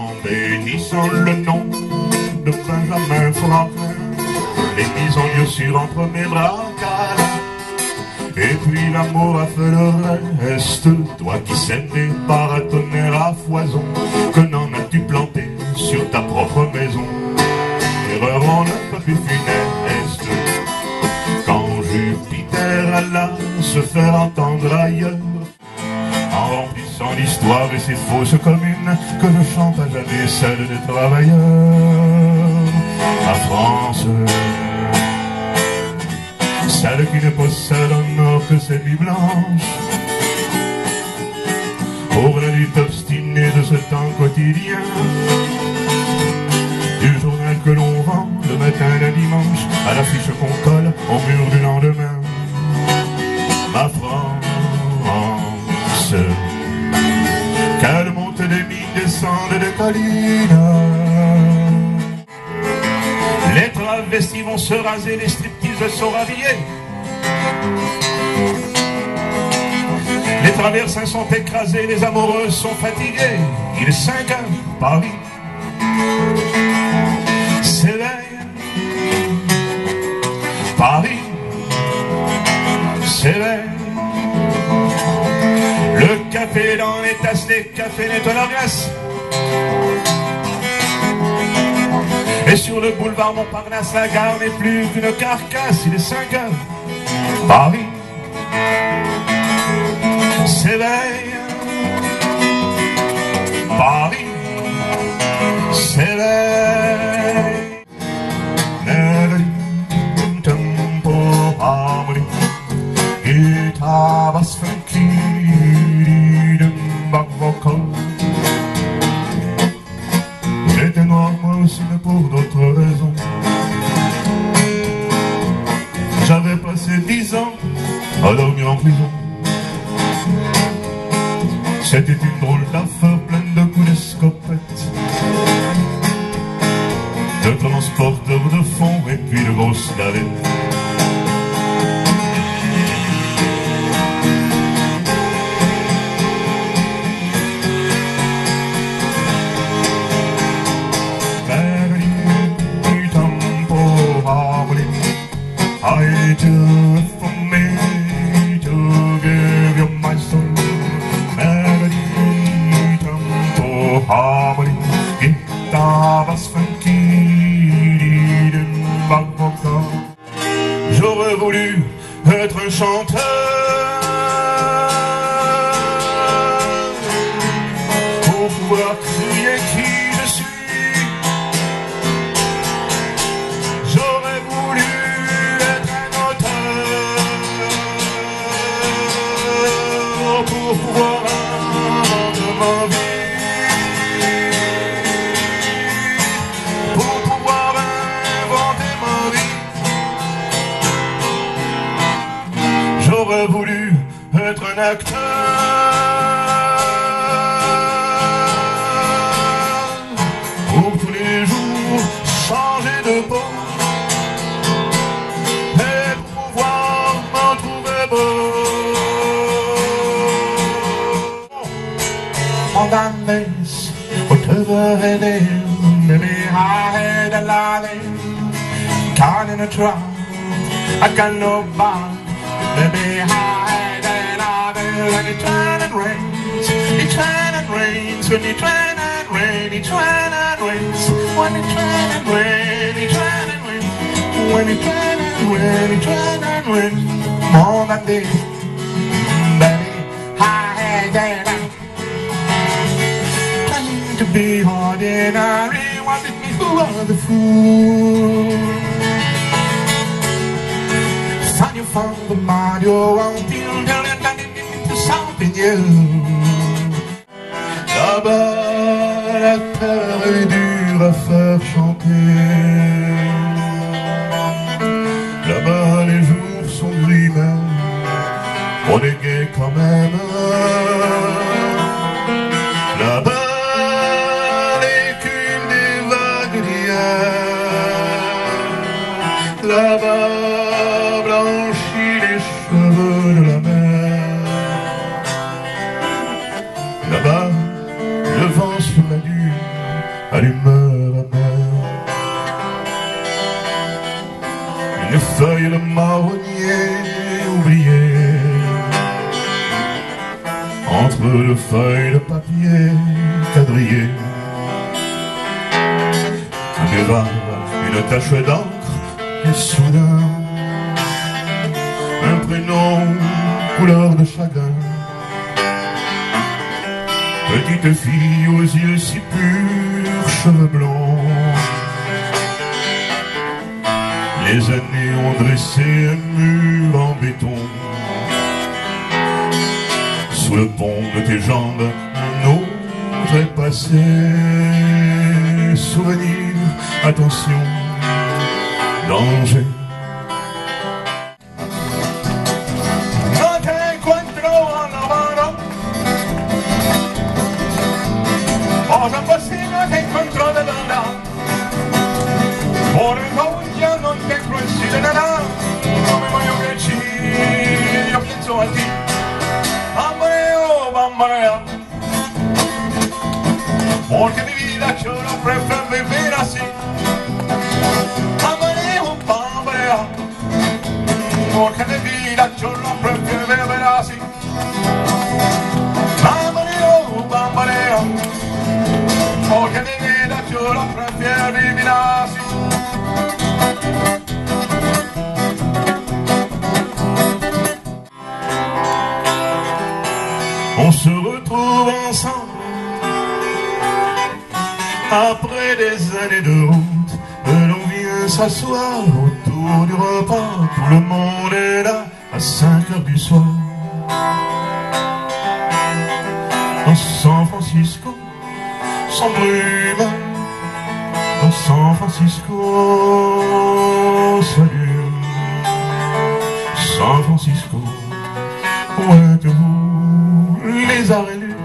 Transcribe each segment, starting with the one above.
en bénissant le nom de Benjamin Franklin, et mis en Dieu sûr entre mes bras. Et puis l'amour a fait le reste. Toi qui s'aimais paratonner à foison, que n'en as-tu planté sur ta propre maison? Erreur en un peu plus funeste. Quand Jupiter alla se faire entendre ailleurs, en remplissant l'histoire et ses fausses communes, que ne chante à jamais celle des travailleurs. La France, celle qui ne possède en or que ses nuits blanches, pauvre la lutte obstinée de ce temps quotidien, du journal que l'on vend le matin et le dimanche, à l'affiche qu'on colle au mur du lendemain. Ma France, qu'elle monte des mines, descende des collines. Les travestis vont se raser, les stripteaseuses sont rhabillées, les traversins sont écrasés, les amoureuses sont fatiguées. Il est 5 heures, Paris s'éveille, Paris s'éveille. Le café dans les tasses, les cafés nettoient la glace. Et sur le boulevard Montparnasse, la gare n'est plus qu'une carcasse. Il est 5 heures, Paris s'éveille, Paris s'éveille. Never tempo amri, ita vas franchi d'un bacco. J'étais noir moi aussi, mais pour d'autres raisons. J'avais passé 10 ans à dormir en prison. C'était une drôle d'affaire pleine de coups d'escopette, de transporteurs de fond et puis de grosses galettes. I do it for me to give you my soul. Melody, tempo, harmony, guitare, basse, funky, d'un vocal. J'aurais voulu être un chanteur pour pouvoir crier qui je suis. J'aurais voulu être un acteur pour tous les jours changer de peau et pouvoir m'en trouver beau. And I miss whatever it is, maybe I had a lot of caught in a trap. I got no bond. Maybe hide and I will, and it turns and rains, it turns and rains, when it turns and rains, it turns and rains, when it turns and rains, it turns and rains, when it turns and rains, it turns and rains, more than this, baby, hide and I. Trying to be ordinary, wanted me who was the fool. You found the mind you're on till you're turning into something new. Là-bas, la terre est dure à faire chanter. Là-bas, les jours sont gris, mais on est gai quand même. Là-bas, l'écume des vagues d'hier. Là-bas, le vent sur la dune. remember me. Le feuilles, le marronnier, oublié entre le feuille, le papier, quadrillé. Un éval, une tache d'encre, et soudain un prénom couleur de chagrin. Petite fille aux yeux si purs, cheveux blonds. Les années ont dressé un mur en béton. Sous le pont de tes jambes, un autre est passé. Souvenir, attention, danger. Porque mi vida yo no prefiero vivir así. Amareo, bambea. Porque mi vida yo no prefiero vivir así. Amareo, bambea. Porque mi vida yo no prefiero vivir así. On se retrouve ensemble après des années de route. L'on vient s'asseoir autour du repas. Tout le monde est là à 5 h du soir. Dans San Francisco, s'embrume. Dans San Francisco, s'allume. San Francisco, où êtes-vous? Les arrêlus,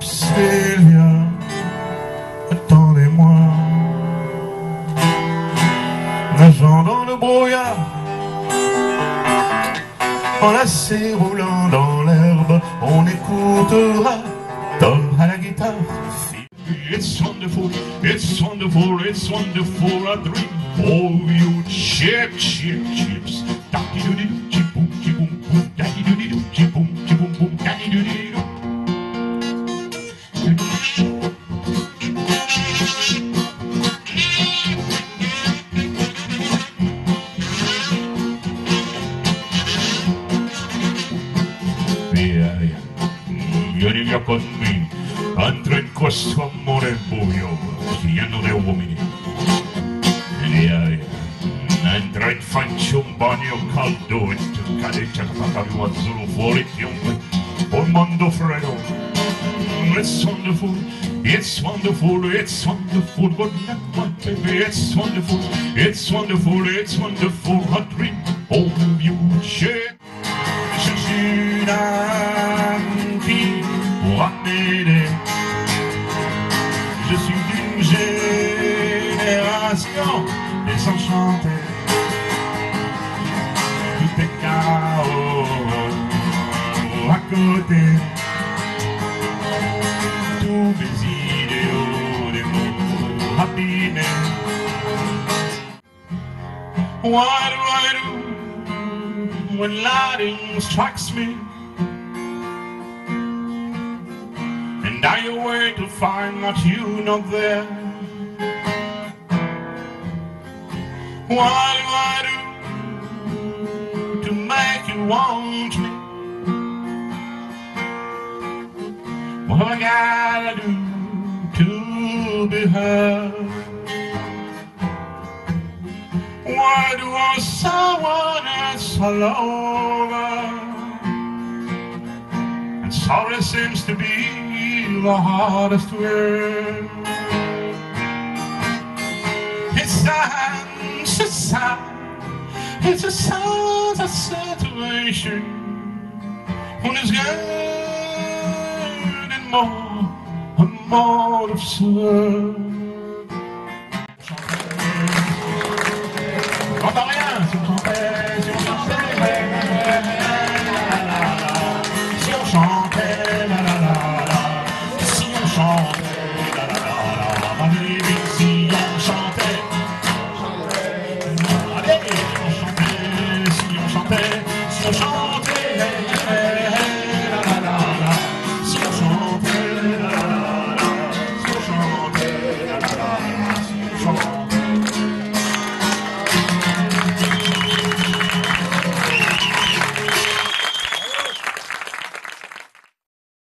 Sylvia, attendez-moi. Nageant dans le brouillard, enlacé roulant dans l'herbe, on écoutera Tom à la guitare. It's wonderful, it's wonderful, it's wonderful. I dream for you. Chip, chip, chips. Daddy do dee doo, chip boom, chip boom, boom. Daddy do dee doo, chip boom, chip boom, boom. Daddy do dee doo. Vieni con me, andrò in questo amore buio, pieno di uomini. Andrò in faccio un bagno caldo e tu cadete a patarlo azzurro fuori fiume, un mondo freddo. It's wonderful, it's wonderful, it's wonderful, good night my baby, it's wonderful, it's wonderful, it's wonderful, I dream of you, shit. Je suis une fille pour amener. Je suis d'une génération désenchantée. Tout est chaos à côté. Tous mes idéaux des mots abîmés. Why do I do? When lightning strikes me, and I awake to find that you not there. Why do I do to make you want me? What have I gotta do to be heard? Why do I someone else all over? And sorry seems to be the hardest word. It's time, it's time, it's a sad situation. One is good and more, and more absurd. On n'entend rien, si on chantait, si on chantait, si on chantait, si on chantait, Si on chantait